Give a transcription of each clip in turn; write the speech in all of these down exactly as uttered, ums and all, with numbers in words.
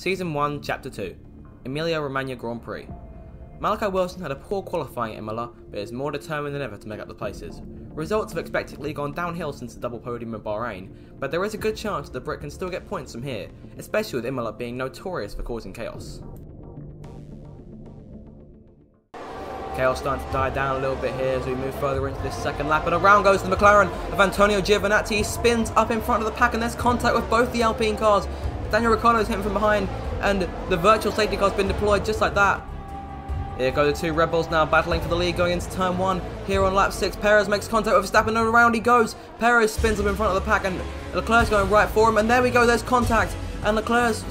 Season one, Chapter two, Emilia Romagna Grand Prix. Malachi Wilson had a poor qualifying at Imola, but is more determined than ever to make up the places. Results have expectedly gone downhill since the double podium in Bahrain, but there is a good chance the Brit can still get points from here, especially with Imola being notorious for causing chaos. Chaos starting to die down a little bit here as we move further into this second lap, and around goes the McLaren of Antonio Giovinazzi. He spins up in front of the pack and there's contact with both the Alpine cars. Daniel Ricciardo is hitting from behind and the virtual safety car has been deployed just like that. Here go the two Red Bulls now battling for the lead going into turn one. Here on lap six, Perez makes contact with Verstappen and around he goes. Perez spins up in front of the pack and Leclerc's going right for him, and there we go, there's contact and Leclerc's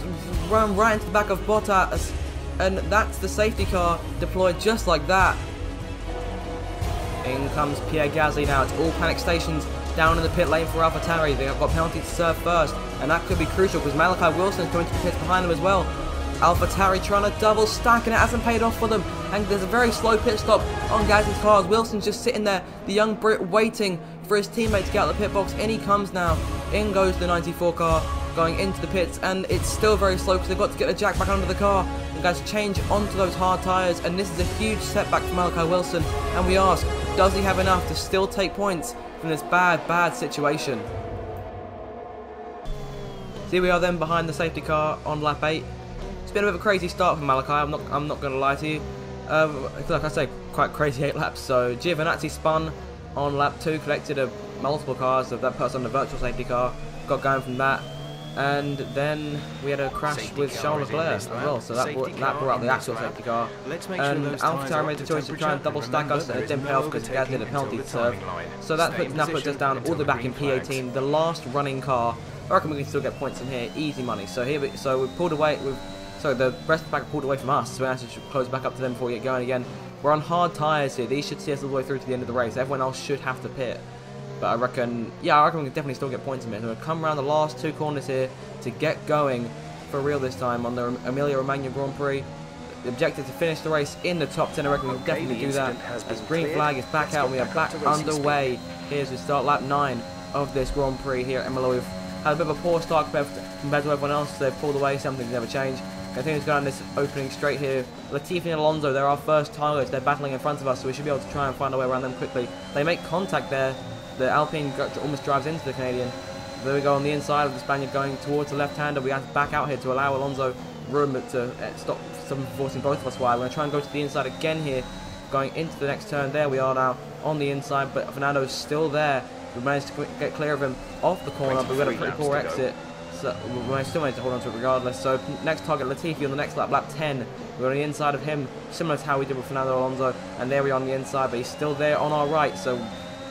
run right into the back of Bottas. And that's the safety car deployed just like that. In comes Pierre Gasly now. It's all panic stations down in the pit lane for AlphaTauri. They've got penalty to serve first, and that could be crucial because Malachi Wilson is going to be pits behind them as well. AlphaTauri trying to double stack, and it hasn't paid off for them. And there's a very slow pit stop on Gasly's cars. Wilson's just sitting there, the young Brit waiting for his teammate to get out of the pit box. In he comes now. In goes the ninety-four car, going into the pits, and it's still very slow because they've got to get the jack back under the car. The guys change onto those hard tyres, and this is a huge setback for Malachi Wilson, and we ask, does he have enough to still take points from this bad bad situation? See, we are then behind the safety car on lap eight. It's been a bit of a crazy start for Malachi, I'm not I'm not going to lie to you. Um, like I say, quite crazy eight laps. So Giovinazzi spun on lap two, collected a multiple cars, so that puts on the virtual safety car, got going from that. And then we had a crash safety with Charles Leclerc as well, so that brought, that brought out the actual safety car. Let's make and sure AlphaTauri made the choice to try and double stack us, and it didn't pay off because Gasly did a penalty to serve. So that puts, that puts us down all the back in P eighteen, the last running car. I reckon we can still get points in here, easy money. So here, we, so we pulled away. We've, sorry, the rest of the pack pulled away from us, so we actually should close back up to them before we get going again. We're on hard tyres here. These should see us all the way through to the end of the race. Everyone else should have to pit. But I reckon, yeah, I reckon we can definitely still get points in it. So we're going to come around the last two corners here to get going for real this time on the Emilia Romagna Grand Prix. The objective to finish the race in the top ten. I reckon we can okay, definitely do that. As green cleared. Flag is back Let's out, and we back are back underway speed. Here as we start lap nine of this Grand Prix here at Imola. We've had a bit of a poor start compared to everyone else. They've pulled away, something's never changed. I think it's going on this opening straight here. Latifi and Alonso, they're our first targets. They're battling in front of us, so we should be able to try and find our way around them quickly. They make contact there. The Alpine almost drives into the Canadian. There we go on the inside of the Spaniard going towards the left-hander. We have to back out here to allow Alonso room to stop some forcing both of us wide. We're going to try and go to the inside again here, going into the next turn. There we are now on the inside, but Fernando is still there. We managed to get clear of him off the corner, but we had a pretty poor exit. So we still managed to hold on to it regardless. So next target Latifi on the next lap, lap ten. We're on the inside of him, similar to how we did with Fernando Alonso. And there we are on the inside, but he's still there on our right. So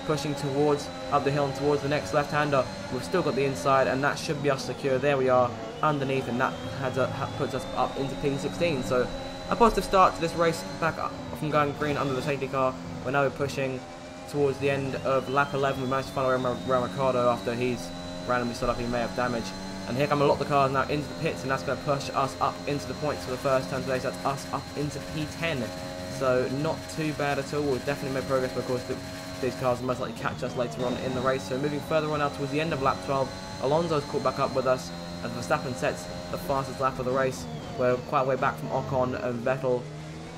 pushing towards up the hill and towards the next left-hander. We've still got the inside, and that should be us secure. There we are underneath, and that has a, ha, puts us up into P sixteen. So a positive start to this race, back up from going green under the safety car. We're now pushing towards the end of lap eleven. We managed to find our way around Ricciardo after he's randomly set up. He may have damage. And here come a lot of the cars now into the pits, and that's going to push us up into the points for the first time today. So that's us up into P ten. So not too bad at all. We've definitely made progress, but of course the these cars will most likely catch us later on in the race. So moving further on out towards the end of lap twelve, Alonso's caught back up with us as Verstappen sets the fastest lap of the race. We're quite a way back from Ocon and Vettel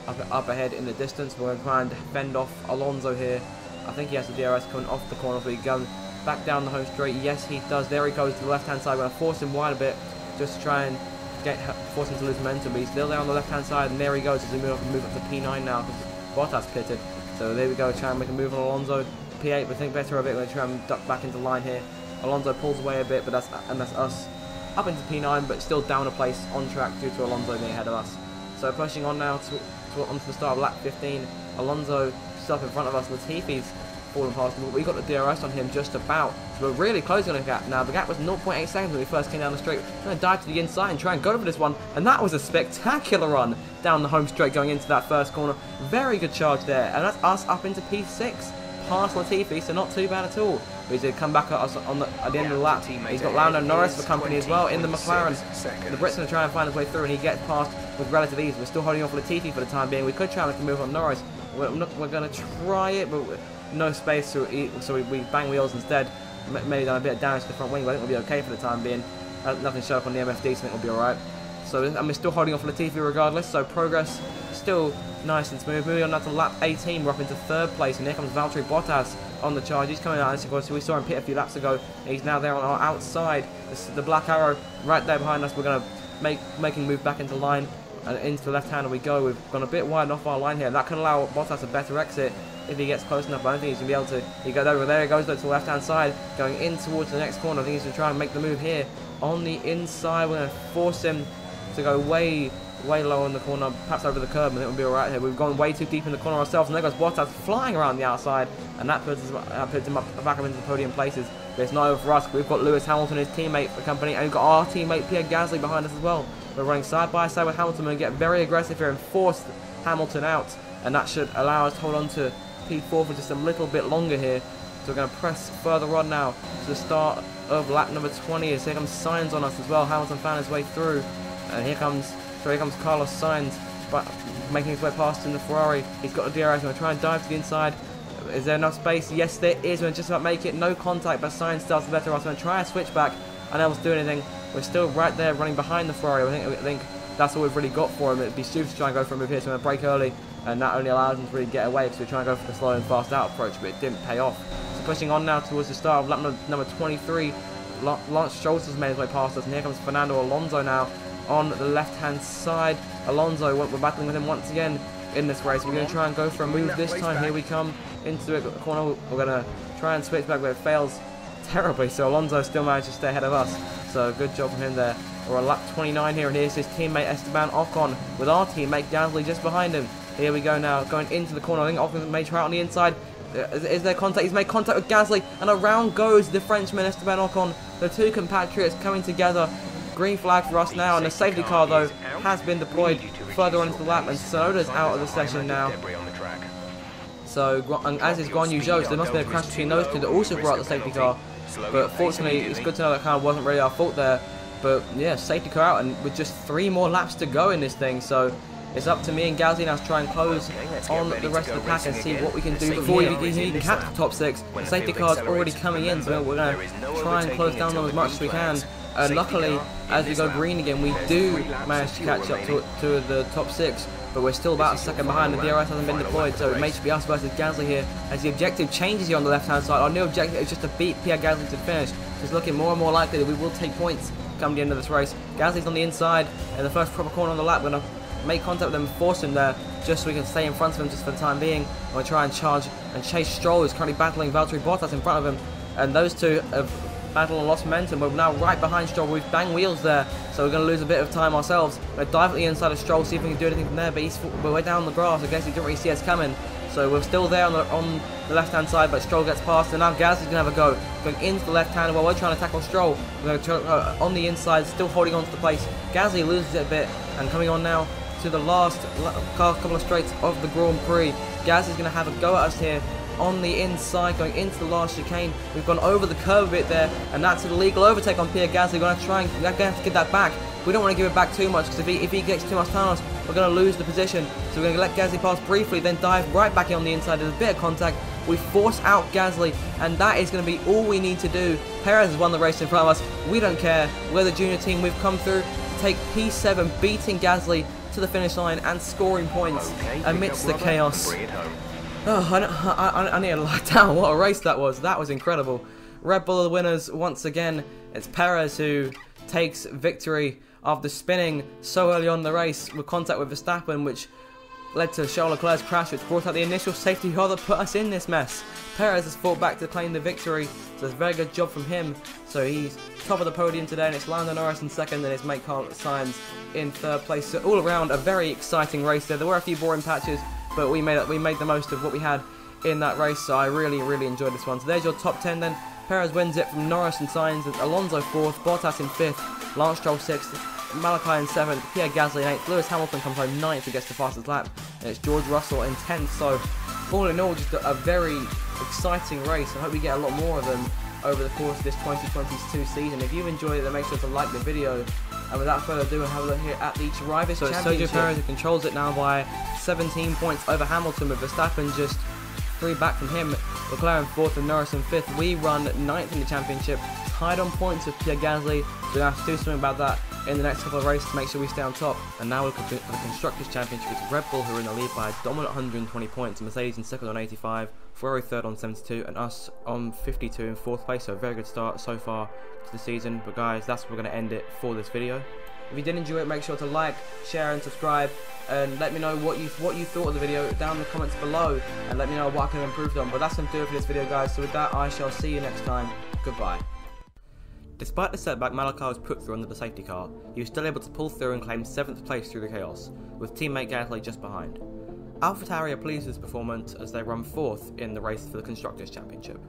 up, up ahead in the distance. We're going to try and fend off Alonso here. I think he has the D R S coming off the corner, so he goes back down the home straight. Yes, he does. There he goes to the left-hand side. We're going to force him wide a bit just to try and get force him to lose momentum. But he's still there on the left-hand side, and there he goes as we move up, move up to P nine now because Bottas pitted. So there we go, trying to make a move on Alonso. P eight, we think better of it. We're going to try and duck back into line here. Alonso pulls away a bit, but that's and that's us up into P nine, but still down a place on track due to Alonso being ahead of us. So pushing on now to, to onto the start of lap fifteen. Alonso still up in front of us. Latifi's falling past him, but we got the D R S on him just about. So we're really closing on the gap now. The gap was zero point eight seconds when we first came down the straight. We're going to dive to the inside and try and go for this one. And that was a spectacular run down the home straight going into that first corner. Very good charge there. And that's us up into P six, past Latifi, so not too bad at all. But he's going to come back at us on the, at the end of the lap. He's got Lando Norris for company as well in the McLaren. The Brits are going to try and find his way through, and he gets past with relative ease. We're still holding on for Latifi for the time being. We could try and make a move on Norris. We're, not, we're going to try it, but no space, so we, so we, we bang wheels instead. Maybe done a bit of damage to the front wing, but I think we'll be okay for the time being. Uh, nothing sharp on the M F D, so I think we'll be alright. So, and we're still holding off Latifi regardless, so progress still nice and smooth. Moving on now to lap eighteen, we're up into third place, and here comes Valtteri Bottas on the charge. He's coming out, as we saw him pit a few laps ago, and he's now there on our outside. This, the black arrow right there behind us. We're going to make making move back into line, and into the left-hander we go. We've gone a bit wide off our line here. That can allow Bottas a better exit if he gets close enough. I don't think he's going to be able to. He goes over there, he goes to the left-hand side, going in towards the next corner. I think he's going to try and make the move here on the inside. We're going to force him to go way, way low in the corner, perhaps over the curb, and it will be all right here. We've gone way too deep in the corner ourselves, and there goes Bottas flying around the outside, and that puts, us, that puts him up, back up into the podium places. But it's not over for us. We've got Lewis Hamilton, his teammate, for company, and we've got our teammate Pierre Gasly behind us as well. We're running side by side with Hamilton and get very aggressive here and force Hamilton out, and that should allow us to hold on to P four for just a little bit longer here. So we're going to press further on now to the start of lap number twenty. As here comes Sainz on us as well. Hamilton found his way through, and here comes so here comes Carlos Sainz, but making his way past in the Ferrari. He's got the D R S. We're going to try and dive to the inside. Is there enough space? Yes, there is. We're just about to make it. No contact, but Sainz starts the better. We're going to try a switchback, and else do anything. We're still right there running behind the Ferrari. I think, I think that's all we've really got for him. It'd be stupid to try and go for a move here, so we're going to break early, and that only allows him to really get away because we're trying to go for the slow and fast out approach, but it didn't pay off. So pushing on now towards the start of lap number twenty-three, Lance Stroll has made his way past us, and here comes Fernando Alonso now on the left-hand side. Alonso, we're battling with him once again in this race. We're going to try and go for a move this time. Here we come into it, the corner. We're going to try and switch back, but it fails terribly, so Alonso still managed to stay ahead of us. So good job from him there. We're on lap twenty-nine here, and here's his teammate Esteban Ocon with our teammate Gasly just behind him. Here we go now, going into the corner. I think Ocon may try out on the inside. Is, is there contact? He's made contact with Gasly, and around goes the Frenchman Esteban Ocon. The two compatriots coming together. Green flag for us now, and the safety car though has been deployed further on into the lap, and Sonoda's out of the session now. So, and as is Guan Yu Zhou, so there must have been a crash between those two that also brought out the safety car. But fortunately, it's good to know that kind of wasn't really our fault there. But yeah, safety car out, and with just three more laps to go in this thing, so it's up to me and Gasly now to try and close okay, on the rest of the pack and see what we can do before we can catch the top six. The safety car's already coming in, so we're going to try and close down on as much as we can. Uh, luckily, as we go green again, we do manage to catch up to, to the top six. But we're still about a second behind. The D R S hasn't been deployed, so it may be us versus Gasly here. As the objective changes here on the left-hand side, our new objective is just to beat Pierre Gasly to finish. It's looking more and more likely that we will take points come the end of this race. Gasly's on the inside, and the first proper corner on the lap, we're going to make contact with him and force him there, just so we can stay in front of him just for the time being. And we'll try and charge and chase Stroll, who's currently battling Valtteri Bottas in front of him. And those two have battle and lost momentum. We're now right behind Stroll. We've banged wheels there, so we're going to lose a bit of time ourselves. We're diving inside of Stroll, see if we can do anything from there, but he's we're down the grass. I guess he didn't really see us coming, so we're still there on the, on the left-hand side, but Stroll gets past, and now Gasly's going to have a go, going into the left-hand while we're trying to tackle Stroll. We're going to uh, on the inside, still holding on to the place. Gasly loses it a bit, and coming on now to the last couple of straights of the Grand Prix, Gasly's going to have a go at us here on the inside, going into the last chicane. We've gone over the curve a bit there, and that's an illegal overtake on Pierre Gasly. We're going to try and we're going to have to get that back. We don't want to give it back too much, because if he, if he gets too much time on us, we're going to lose the position. So we're going to let Gasly pass briefly, then dive right back in on the inside. There's a bit of contact. We force out Gasly, and that is going to be all we need to do. Perez has won the race in front of us. We don't care. We're the junior team. We've come through to take P seven, beating Gasly to the finish line and scoring points okay, amidst the chaos. Oh, I, I, I need to lie down. What a race that was. That was incredible. Red Bull are the winners once again. It's Perez who takes victory after spinning so early on in the race with contact with Verstappen, which led to Charles Leclerc's crash, which brought out the initial safety car that put us in this mess. Perez has fought back to claim the victory, so it's a very good job from him. So he's top of the podium today, and it's Lando Norris in second, and his mate Carlos Sainz in third place. So all around, a very exciting race there. There were a few boring patches, but we made we made the most of what we had in that race, so I really, really enjoyed this one. So there's your top ten then. Perez wins it from Norris and Sainz, and Alonso fourth, Bottas in fifth, Lance Stroll sixth, Malachi in seventh, Pierre Gasly in eighth, Lewis Hamilton comes home ninth and gets the fastest lap, and it's George Russell in tenth. So all in all, just a, a very exciting race. I hope we get a lot more of them over the course of this twenty twenty-two season. If you enjoyed it, then make sure to like the video. And without further ado, we'll have a look here at the Drivers' so Championship. Sergio Perez controls it now by seventeen points over Hamilton, with Verstappen just three back from him. McLaren fourth and Norris in fifth. We run ninth in the Championship, tied on points with Pierre Gasly We're going to have to do something about that in the next couple of races to make sure we stay on top. And now we're looking at the Constructors' Championship. It's Red Bull who are in the lead by a dominant one hundred twenty points. Mercedes in second on eighty-five, Ferrari third on seventy-two, and us on fifty-two in fourth place. So a very good start so far to the season. But guys, that's where we're going to end it for this video. If you did enjoy it, make sure to like, share and subscribe, and let me know what you what you thought of the video down in the comments below, and let me know what I can improve on. But that's going to do it for this video, guys. So with that, I shall see you next time. Goodbye. Despite the setback Malachi was put through under the safety car, he was still able to pull through and claim seventh place through the chaos, with teammate Gasly just behind. AlphaTauri are pleased with his performance as they run fourth in the race for the Constructors' Championship.